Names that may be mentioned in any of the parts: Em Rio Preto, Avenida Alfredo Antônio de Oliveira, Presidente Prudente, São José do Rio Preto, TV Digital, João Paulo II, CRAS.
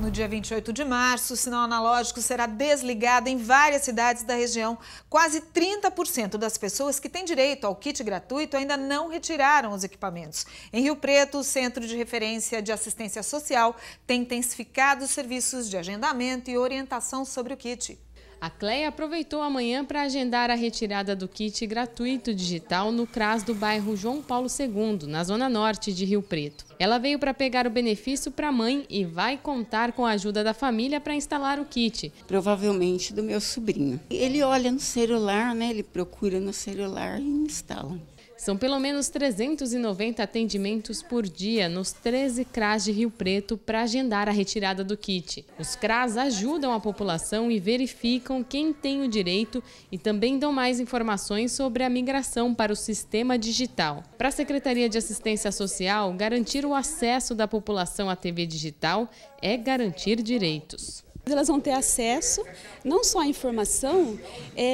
No dia 28 de março, o sinal analógico será desligado em várias cidades da região. Quase 30% das pessoas que têm direito ao kit gratuito ainda não retiraram os equipamentos. Em Rio Preto, o Centro de Referência de Assistência Social tem intensificado os serviços de agendamento e orientação sobre o kit. A Cleia aproveitou a manhã para agendar a retirada do kit gratuito digital no CRAS do bairro João Paulo II, na zona norte de Rio Preto. Ela veio para pegar o benefício para a mãe e vai contar com a ajuda da família para instalar o kit. Provavelmente do meu sobrinho. Ele olha no celular, né? Ele procura no celular e instala. São pelo menos 390 atendimentos por dia nos 13 CRAS de Rio Preto para agendar a retirada do kit. Os CRAS ajudam a população e verificam quem tem o direito e também dão mais informações sobre a migração para o sistema digital. Para a Secretaria de Assistência Social, garantir o acesso da população à TV digital é garantir direitos. Elas vão ter acesso, não só à informação,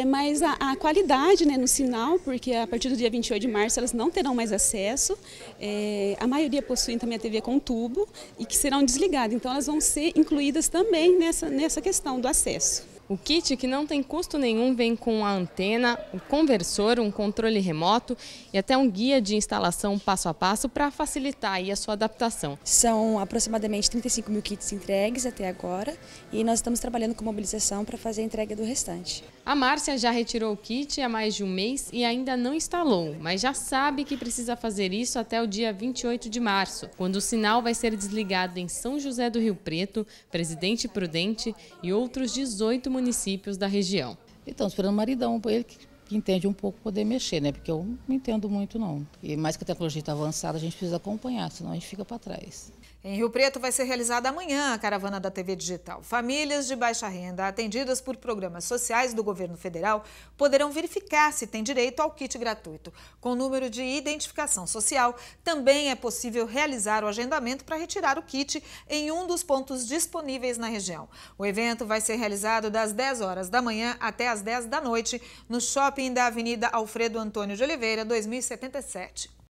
mas à qualidade, né, no sinal, porque a partir do dia 28 de março elas não terão mais acesso. A maioria possui também a TV com tubo e que serão desligadas, então elas vão ser incluídas também nessa questão do acesso. O kit, que não tem custo nenhum, vem com a antena, o conversor, um controle remoto e até um guia de instalação passo a passo para facilitar aí a sua adaptação. São aproximadamente 35 mil kits entregues até agora e nós estamos trabalhando com mobilização para fazer a entrega do restante. A Márcia já retirou o kit há mais de um mês e ainda não instalou, mas já sabe que precisa fazer isso até o dia 28 de março, quando o sinal vai ser desligado em São José do Rio Preto, Presidente Prudente e outros 18 municípios da região. Então, esperando o maridão, ele que entende um pouco poder mexer, né? Porque eu não entendo muito, não. E mais que a tecnologia está avançada, a gente precisa acompanhar, senão a gente fica para trás. Em Rio Preto vai ser realizada amanhã a caravana da TV digital. Famílias de baixa renda atendidas por programas sociais do governo federal poderão verificar se têm direito ao kit gratuito. Com o número de identificação social, também é possível realizar o agendamento para retirar o kit em um dos pontos disponíveis na região. O evento vai ser realizado das 10 horas da manhã até as 10 da noite no shopping da Avenida Alfredo Antônio de Oliveira, 2077.